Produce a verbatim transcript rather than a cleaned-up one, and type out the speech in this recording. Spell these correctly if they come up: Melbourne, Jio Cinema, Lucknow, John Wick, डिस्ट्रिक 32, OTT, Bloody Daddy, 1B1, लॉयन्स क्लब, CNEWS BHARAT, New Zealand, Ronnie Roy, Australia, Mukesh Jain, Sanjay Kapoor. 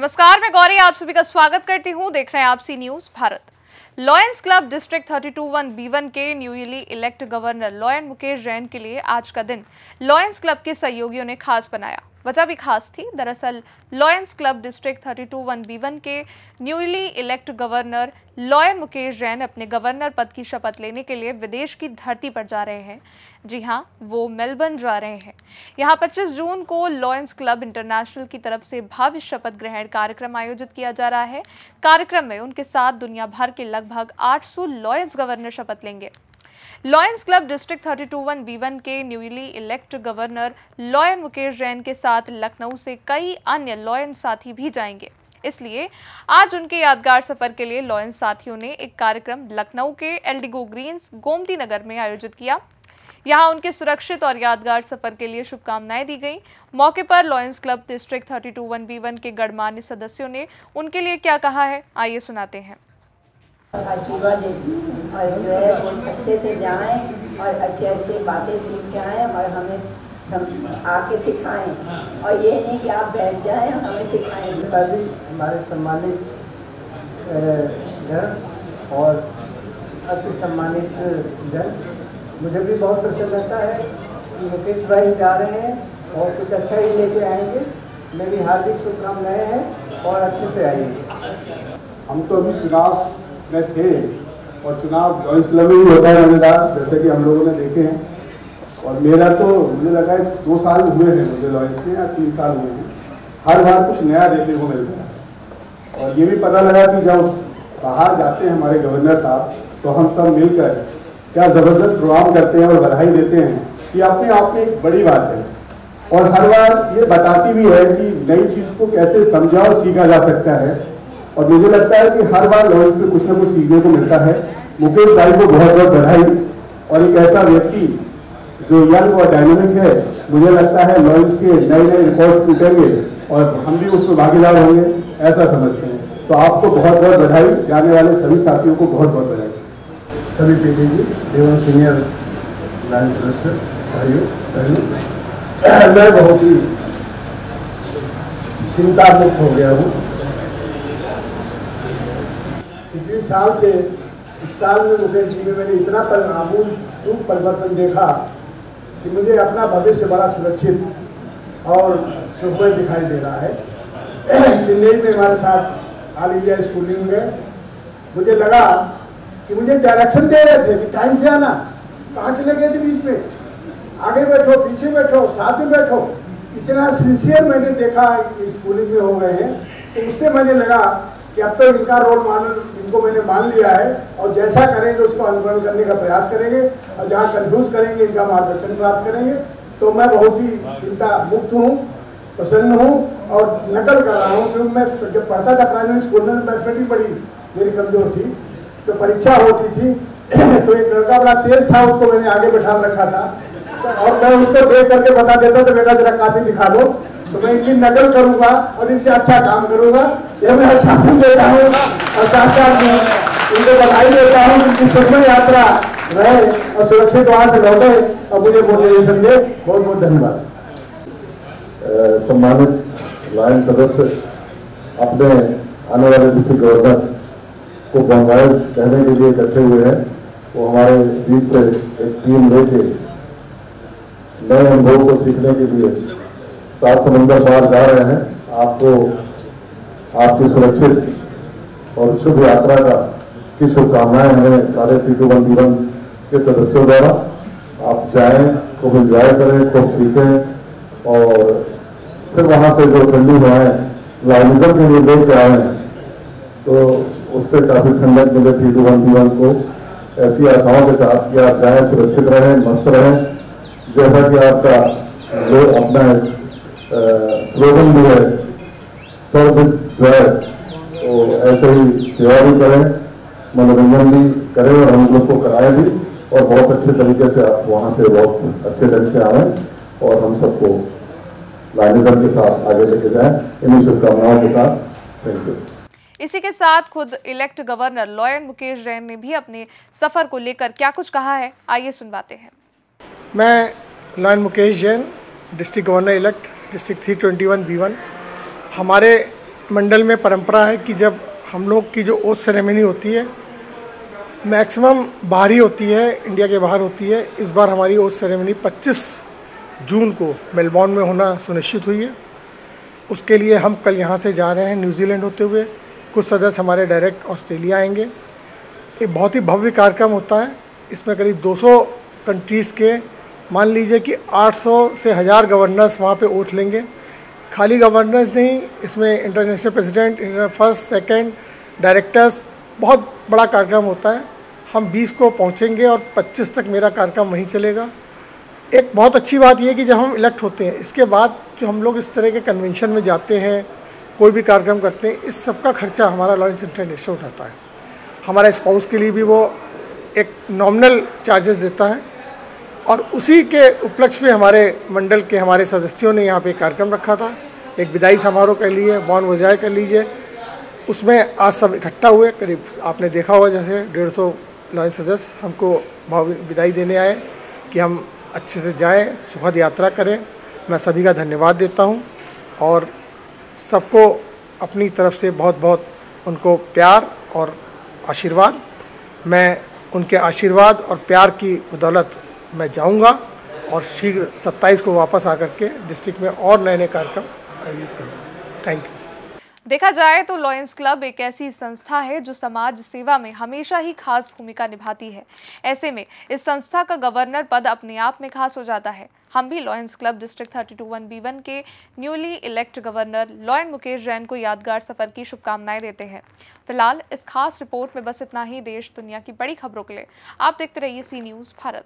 नमस्कार, मैं गौरी आप सभी का स्वागत करती हूं। देख रहे हैं आप C news Bharat. लॉयन्स क्लब district three two one B one के newly elect governor Lion Mukesh Jain के लिए आज का दिन लॉयन्स क्लब के सहयोगियों ने खास बनाया। वजह भी खास थी। दरअसल लॉयन्स क्लब district three two one B one के newly elect governor Lion Mukesh Jain अपने गवर्नर पद की शपथ लेने के लिए विदेश की धरती पर जा रहे हैं। जी हाँ, वो मेलबर्न जा रहे हैं। यहाँ पच्चीस जून को लॉयन्स क्लब इंटरनेशनल की तरफ से भव्य शपथ ग्रहण कार्यक्रम आयोजित किया जा रहा है। कार्यक्रम में उनके साथ दुनिया भर के लगभग आठ सौ लॉयन्स गवर्नर शपथ लेंगे। लॉयन्स क्लब district three two one B one के newly elect governor Lion Mukesh Jain के साथ लखनऊ से कई अन्य लॉयन साथी भी जाएंगे, इसलिए आज उनके यादगार सफर के लिए लॉयन साथियों ने एक कार्यक्रम लखनऊ के एलडीगो ग्रीन्स गोमती नगर में आयोजित किया। यहाँ उनके सुरक्षित और यादगार सफर के लिए शुभकामनाएं दी गई। मौके पर लॉयन्स क्लब district three two one B one के गणमान्य सदस्यों ने उनके लिए क्या कहा है, आइए सुनाते हैं। आशीर्वाद दें और जो है वो अच्छे से जाएं और अच्छे अच्छे बातें सीख के आएँ और हमें आके सिखाएं, और ये नहीं कि आप बैठ जाएं हमें सिखाएं। सर जी हमारे सम्मानित जन और अति सम्मानित जन, मुझे भी बहुत प्रसन्नता है कि मुकेश भाई जा रहे हैं और कुछ अच्छा ही लेके आएंगे। मेरी हार्दिक शुभकामनाएँ हैं और अच्छे से आएंगे। हम तो अभी चुनाव में थे और चुनाव लॉयन्स क्लब में भी होता है मजेदार, जैसे कि हम लोगों ने देखे हैं। और मेरा तो मुझे लगा है दो साल हुए हैं मुझे लॉयन्स में, या तीन साल हुए हैं। हर बार कुछ नया देखने को मिलता है और ये भी पता लगा कि जब बाहर जाते हैं हमारे गवर्नर साहब तो हम सब मिलकर क्या ज़बरदस्त प्रोग्राम करते हैं और बधाई देते हैं। ये अपने आप में एक बड़ी बात है और हर बार ये बताती भी है कि नई चीज़ को कैसे समझा और सीखा जा सकता है। और मुझे लगता है कि हर बार लॉयन्स में कुछ ना कुछ सीखने को मिलता है। मुकेश भाई को बहुत बहुत बधाई, और एक ऐसा व्यक्ति जो यंग और डायनेमिक है, मुझे लगता है लॉयन्स के नए नए रिकॉर्ड टूटेंगे और हम भी उसमें भागीदार होंगे, ऐसा समझते हैं। तो आपको बहुत बहुत बधाई, जाने वाले सभी साथियों को बहुत बहुत बधाई। सभी देवी जी एवं सीनियर लॉयन्स सदस्य भाइयों, मैं बहुत ही चिंतामुक्त हो गया हूँ। पिछले साल से इस साल में मुकेश जी में मैंने इतना पर आमूल खूब परिवर्तन देखा कि मुझे अपना भविष्य बड़ा सुरक्षित और सुखमय दिखाई दे रहा है। चेन्नई में हमारे साथ ऑल इंडिया स्कूलिंग में मुझे लगा कि मुझे डायरेक्शन दे रहे थे कि टाइम से आना, कहाँ चले गए थे बीच में, आगे बैठो पीछे बैठो साथ में बैठो। इतना सिंसियर मैंने देखा स्कूलिंग में हो गए हैं, तो उससे मैंने लगा कि अब तो इनका रोल मॉडल इनको मैंने मान लिया है और जैसा करेंगे उसको अनुकरण करने का प्रयास करेंगे और जहाँ कंफ्यूज करेंगे इनका मार्गदर्शन प्राप्त करेंगे। तो मैं बहुत ही चिंता मुक्त हूँ, प्रसन्न हूँ और नकल कर रहा हूँ। क्योंकि मैं जब पढ़ता था प्राइमरी स्कूल में मैथमेटिक्स बड़ी मेरी कमजोर थी, तो परीक्षा होती थी तो एक लड़का बड़ा तेज था, उसको मैंने आगे बैठा रखा था तो, और मैं उसको देख करके बता देता तो बेटा जरा काफी दिखा दो, तो मैं इनकी नकल करूंगा और इनसे अच्छा काम करूंगा। यह मैं आश्वासन देता हूँ और साथ साथ में इनको बधाई देता हूँ कि सुखमय यात्रा रहे और सुरक्षित वहां से लौटे और मुझे मोटिवेशन दे। बहुत बहुत धन्यवाद। सम्मानित लॉयन सदस्य, अपने आने वाले डिस्ट्रिक्ट गवर्नर को कांग्रेस कहने के लिए इकट्ठे हुए हैं। वो हमारे बीच से एक टीम लेके नए अनुभव को सीखने के लिए सात समंदर पार जा रहे हैं। आपको आपकी सुरक्षित और शुभ यात्रा का की शुभकामनाएं हमें सारे three two one B one के सदस्यों द्वारा। आप जाएं, खूब इंजॉय करें, खूब सीखें और फिर वहां से जो ठंडी हवाएं लॉयनिज्म के लिए लेके आए तो उससे काफ़ी ठंडक मिले three two one B one को। ऐसी आशाओं के साथ कि आप जाएँ, सुरक्षित रहें, मस्त रहें। जैसा कि आपका जो अपना स्लोगन भी है सर्व जय, तो ऐसे ही सेवा भी करें, मनोरंजन भी करें और हम लोग को कराएं भी, और बहुत अच्छे तरीके से आप वहाँ से बहुत अच्छे ढंग से आएँ और हम सबको लाइनेदार के साथ आगे लेके जाएं। इन्हीं शुभकामनाओं के साथ थैंक यू। इसी के साथ खुद elect governor Lion Mukesh Jain ने भी अपने सफर को लेकर क्या कुछ कहा है, आइए सुनवाते हैं। मैं Lion Mukesh Jain, district governor elect district three two one B one, हमारे मंडल में परंपरा है कि जब हम लोग की जो ओथ सेरेमनी होती है मैक्सिमम बाहरी होती है, इंडिया के बाहर होती है। इस बार हमारी ओथ सेरेमनी पच्चीस जून को मेलबॉर्न में होना सुनिश्चित हुई है। उसके लिए हम कल यहाँ से जा रहे हैं न्यूजीलैंड होते हुए, कुछ सदस्य हमारे डायरेक्ट ऑस्ट्रेलिया आएंगे। ये बहुत ही भव्य कार्यक्रम होता है। इसमें करीब दो सौ कंट्रीज़ के मान लीजिए कि आठ सौ से हज़ार गवर्नर्स वहाँ पे ओथ लेंगे। खाली गवर्नर्स नहीं, इसमें international president, first second directors, बहुत बड़ा कार्यक्रम होता है। हम बीस को पहुँचेंगे और पच्चीस तक मेरा कार्यक्रम वहीं चलेगा। एक बहुत अच्छी बात यह कि जब हम इलेक्ट होते हैं, इसके बाद जो हम लोग इस तरह के कन्वेंशन में जाते हैं, कोई भी कार्यक्रम करते हैं, इस सब का खर्चा हमारा लॉयन्स इंटरनेशनल उठाता है। हमारा स्पाउस के लिए भी वो एक नॉमिनल चार्जेस देता है। और उसी के उपलक्ष्य में हमारे मंडल के हमारे सदस्यों ने यहाँ पे कार्यक्रम रखा था, एक विदाई समारोह के लिए, बॉन वजाय कर लीजिए। उसमें आज सब इकट्ठा हुए, करीब आपने देखा होगा जैसे डेढ़ सौ लॉयन्स सदस्य हमको भावभीनी विदाई देने आए कि हम अच्छे से जाएं, सुखद यात्रा करें। मैं सभी का धन्यवाद देता हूं और सबको अपनी तरफ से बहुत बहुत उनको प्यार और आशीर्वाद। मैं उनके आशीर्वाद और प्यार की बदौलत मैं जाऊंगा और शीघ्र सत्ताईस को वापस आकर के डिस्ट्रिक्ट में और नए नए कार्यक्रम आयोजित करूँगा। Thank you. देखा जाए तो लॉयन्स क्लब एक ऐसी संस्था है जो समाज सेवा में हमेशा ही खास भूमिका निभाती है। ऐसे में इस संस्था का गवर्नर पद अपने आप में खास हो जाता है। हम भी लॉयन्स क्लब district three two one B one के newly elect governor Lion Mukesh Jain को यादगार सफर की शुभकामनाएं देते हैं। फिलहाल इस खास रिपोर्ट में बस इतना ही। देश दुनिया की बड़ी खबरों के लिए आप देखते रहिए सी न्यूज़ भारत।